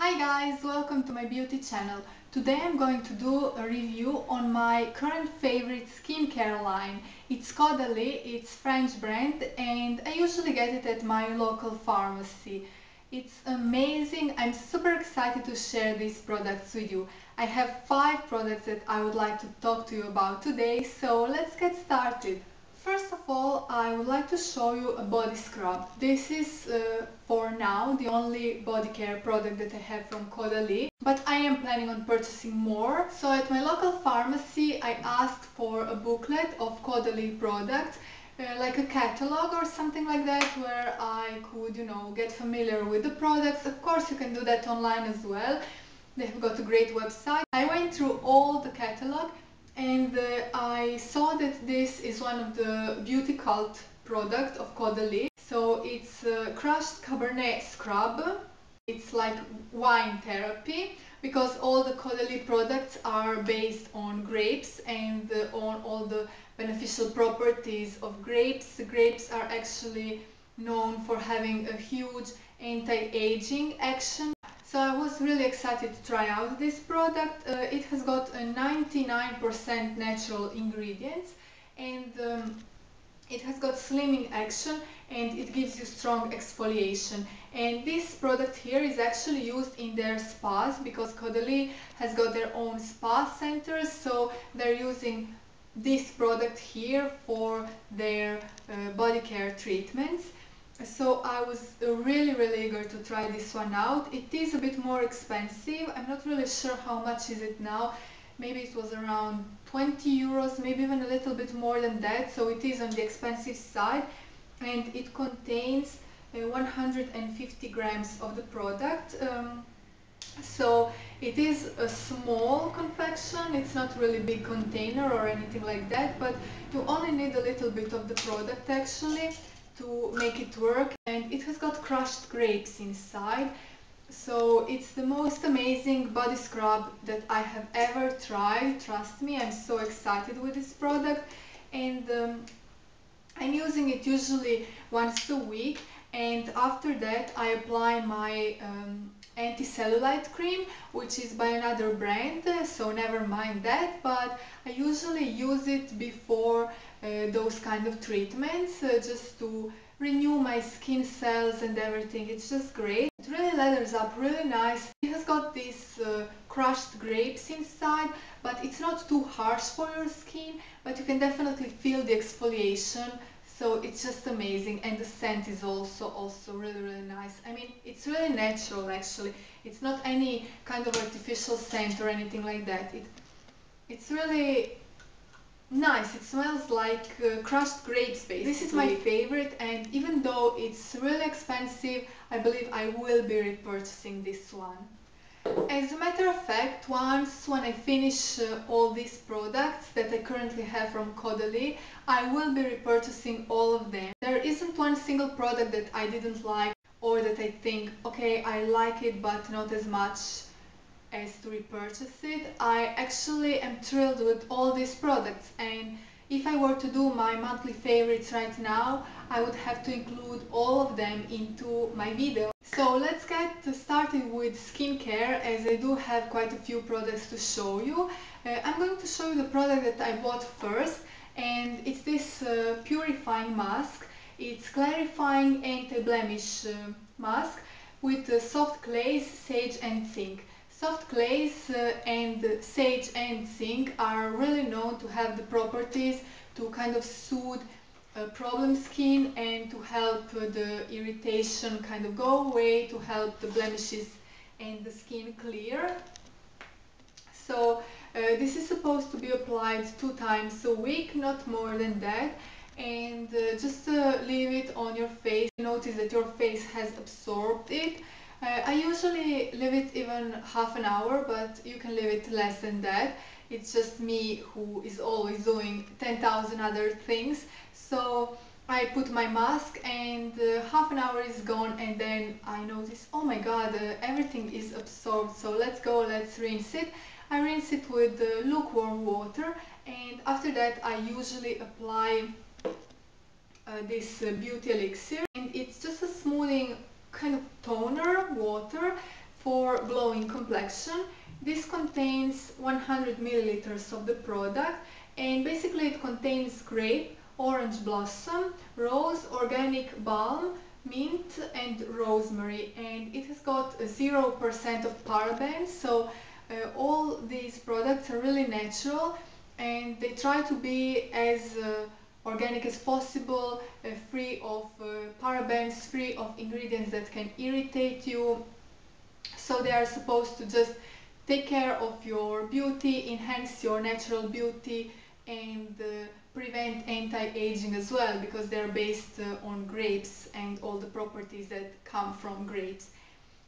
Hi guys, welcome to my beauty channel. Today I'm going to do a review on my current favorite skincare line. It's Caudalie, it's French brand, and I usually get it at my local pharmacy. It's amazing, I'm super excited to share these products with you. I have 5 products that I would like to talk to you about today, so let's get started. First of all, I would like to show you a body scrub. This is for now the only body care product that I have from Caudalie, but I am planning on purchasing more. So at my local pharmacy I asked for a booklet of Caudalie products, like a catalog or something like that, where I could, you know, get familiar with the products. Of course you can do that online as well. They have got a great website. I went through all the catalog and I saw that this is one of the beauty cult products of Caudalie. So it's Crushed Cabernet Scrub. It's like wine therapy, because all the Caudalie products are based on grapes and on all the beneficial properties of grapes. Grapes are actually known for having a huge anti-aging action. So I was really excited to try out this product. It has got 99% natural ingredients, and it has got slimming action, and it gives you strong exfoliation. And this product here is actually used in their spas, because Caudalie has got their own spa centers, so they're using this product here for their body care treatments. So I was really eager to try this one out. It is a bit more expensive. I'm not really sure how much is it now. Maybe it was around 20 euros, maybe even a little bit more than that, so it is on the expensive side. And it contains 150 grams of the product, so it is a small confection. It's not really big container or anything like that, but you only need a little bit of the product actually to make it work. And it has got crushed grapes inside, so it's the most amazing body scrub that I have ever tried. Trust me, I'm so excited with this product, and I'm using it usually once a week, and after that I apply my anti-cellulite cream, which is by another brand, so never mind that, but I usually use it before those kind of treatments, just to renew my skin cells and everything. It's just great. It really lathers up really nice. It has got these crushed grapes inside, but it's not too harsh for your skin, but you can definitely feel the exfoliation. So it's just amazing, and the scent is also really nice. I mean, it's really natural actually. It's not any kind of artificial scent or anything like that. It's really nice. It smells like crushed grapes basically. This is my favorite, and even though it's really expensive, I believe I will be repurchasing this one. As a matter of fact, once when I finish all these products that I currently have from Caudalie, I will be repurchasing all of them. There isn't one single product that I didn't like, or that I think, okay, I like it but not as much as to repurchase it. I actually am thrilled with all these products, and if I were to do my monthly favorites right now, I would have to include all of them into my video. So let's get started with skincare, as I do have quite a few products to show you. I'm going to show you the product that I bought first, and it's this Purifying Mask. It's clarifying anti-blemish mask with soft glaze, sage and zinc. Soft glaze and sage and zinc are really known to have the properties to kind of soothe problem skin, and to help the irritation kind of go away, to help the blemishes and the skin clear. So this is supposed to be applied 2 times a week, not more than that, and just leave it on your face. Notice that your face has absorbed it. I usually leave it even half an hour, but you can leave it less than that. It's just me who is always doing 10,000 other things. So I put my mask, and half an hour is gone, and then I notice, oh my god, everything is absorbed, so let's rinse it. I rinse it with lukewarm water, and after that I usually apply this Beauty Elixir, and it's just a smoothing kind of toner water for glowing complexion. This contains 100 milliliters of the product, and basically it contains grape, orange blossom, rose, organic balm, mint and rosemary, and it has got 0% of parabens, so all these products are really natural and they try to be as organic as possible, free of parabens, free of ingredients that can irritate you. So they are supposed to just take care of your beauty, enhance your natural beauty, and prevent anti-aging as well, because they're based on grapes and all the properties that come from grapes.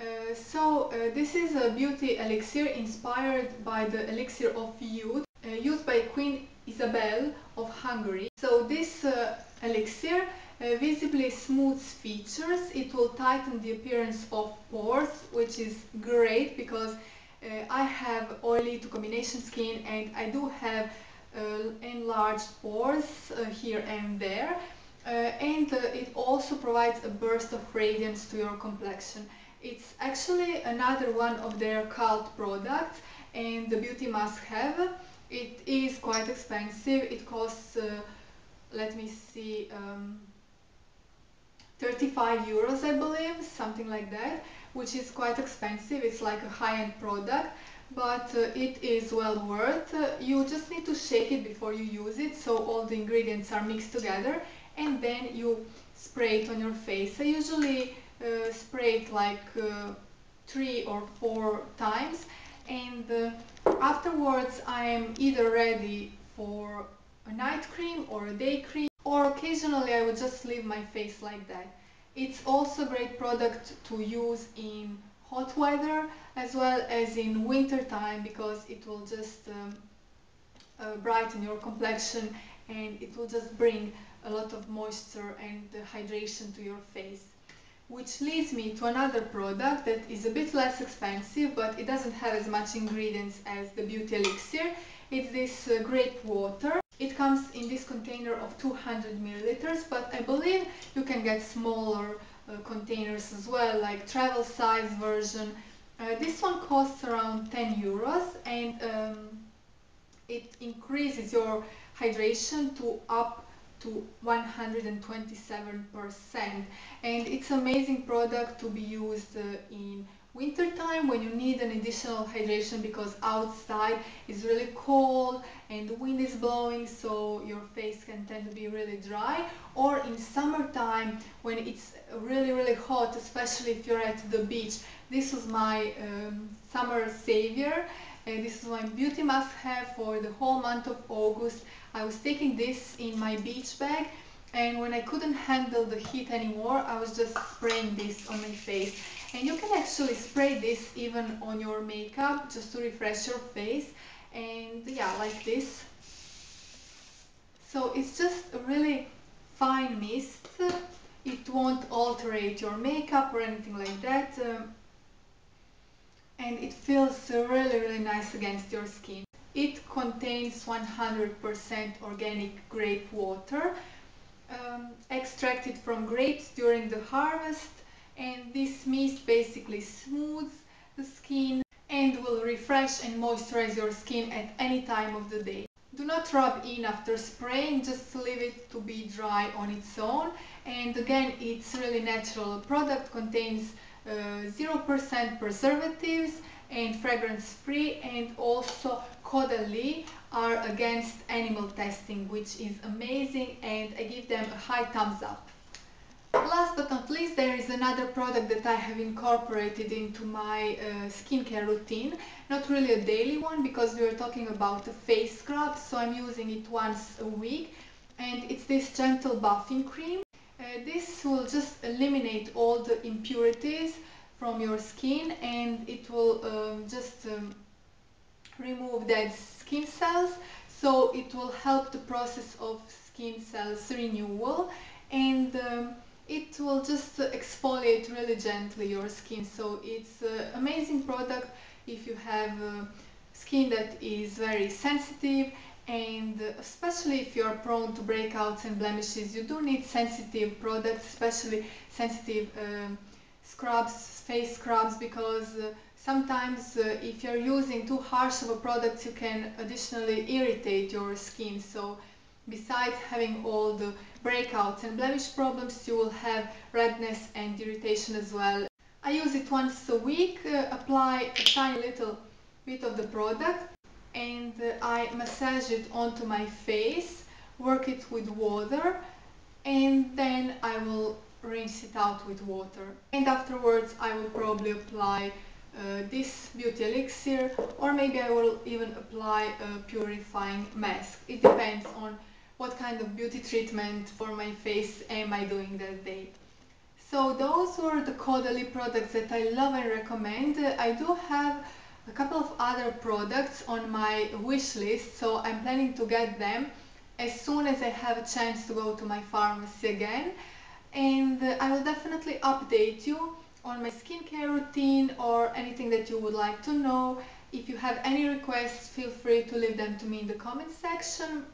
This is a beauty elixir inspired by the elixir of youth, used by Queen Isabel of Hungary. So this elixir visibly smooths features, it will tighten the appearance of pores, which is great because I have oily to combination skin and I do have enlarged pores here and there, and it also provides a burst of radiance to your complexion. It's actually another one of their cult products, and the beauty must have. It is quite expensive. It costs, let me see, 35 euros I believe, something like that, which is quite expensive. It's like a high-end product, but it is well worth. You just need to shake it before you use it, so all the ingredients are mixed together, and then you spray it on your face. I usually spray it like 3 or 4 times, and afterwards I am either ready for a night cream or a day cream, or occasionally I would just leave my face like that. It's also a great product to use in hot weather as well as in winter time, because it will just brighten your complexion and it will just bring a lot of moisture and hydration to your face. Which leads me to another product that is a bit less expensive, but it doesn't have as much ingredients as the beauty elixir. It's this grape water. It comes in this container of 200 milliliters, but I believe you can get smaller containers as well, like travel size version. This one costs around 10 euros, and it increases your hydration to up to 127%, and it's an amazing product to be used in winter time when you need an additional hydration, because outside is really cold and the wind is blowing, so your face can tend to be really dry, or in summertime when it's really hot, especially if you're at the beach. This was my summer savior, and this is my beauty must-have for the whole month of August. I was taking this in my beach bag, and when I couldn't handle the heat anymore, I was just spraying this on my face. And you can actually spray this even on your makeup, just to refresh your face, and yeah, like this. So it's just a really fine mist, it won't alterate your makeup or anything like that, and it feels really nice against your skin. It contains 100% organic grape water, extracted from grapes during the harvest, and this mist basically smooths the skin and will refresh and moisturize your skin at any time of the day. Do not rub in after spraying, just leave it to be dry on its own, and again it's really natural. The product contains 0% preservatives and fragrance free, and also Caudalie are against animal testing, which is amazing, and I give them a high thumbs up. Last but not least, there is another product that I have incorporated into my skincare routine. Not really a daily one, because we are talking about a face scrub, so I'm using it once a week, and it's this Gentle Buffing Cream. This will just eliminate all the impurities from your skin, and it will just remove dead skin cells, so it will help the process of skin cells renewal, and it will just exfoliate really gently your skin. So it's an amazing product if you have skin that is very sensitive, and especially if you are prone to breakouts and blemishes. You do need sensitive products, especially sensitive scrubs, face scrubs, because sometimes if you're using too harsh of a product, you can additionally irritate your skin. So besides having all the breakouts and blemish problems, you will have redness and irritation as well. I use it once a week, apply a tiny little bit of the product, and I massage it onto my face, work it with water, and then I will rinse it out with water. And afterwards I will probably apply this Beauty Elixir, or maybe I will even apply a Purifying Mask. It depends on what kind of beauty treatment for my face am I doing that day. So those were the Caudalie products that I love and recommend. I do have a couple of other products on my wish list, so I'm planning to get them as soon as I have a chance to go to my pharmacy again, and I will definitely update you on my skincare routine or anything that you would like to know. If you have any requests, feel free to leave them to me in the comment section.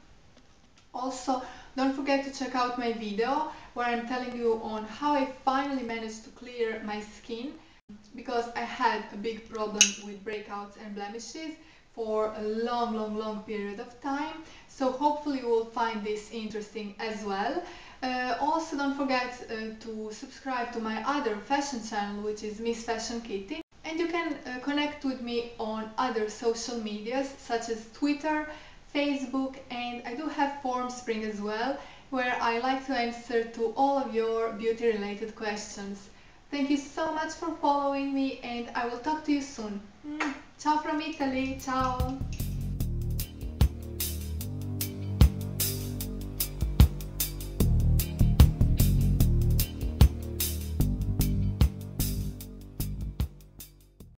Also, don't forget to check out my video where I'm telling you on how I finally managed to clear my skin, because I had a big problem with breakouts and blemishes for a long period of time. So hopefully you will find this interesting as well. Also, don't forget to subscribe to my other fashion channel, which is Miss Fashion Kitty, and you can connect with me on other social medias such as Twitter, Facebook, and I do have Formspring as well, where I like to answer to all of your beauty related questions. Thank you so much for following me, and I will talk to you soon. Ciao from Italy, ciao!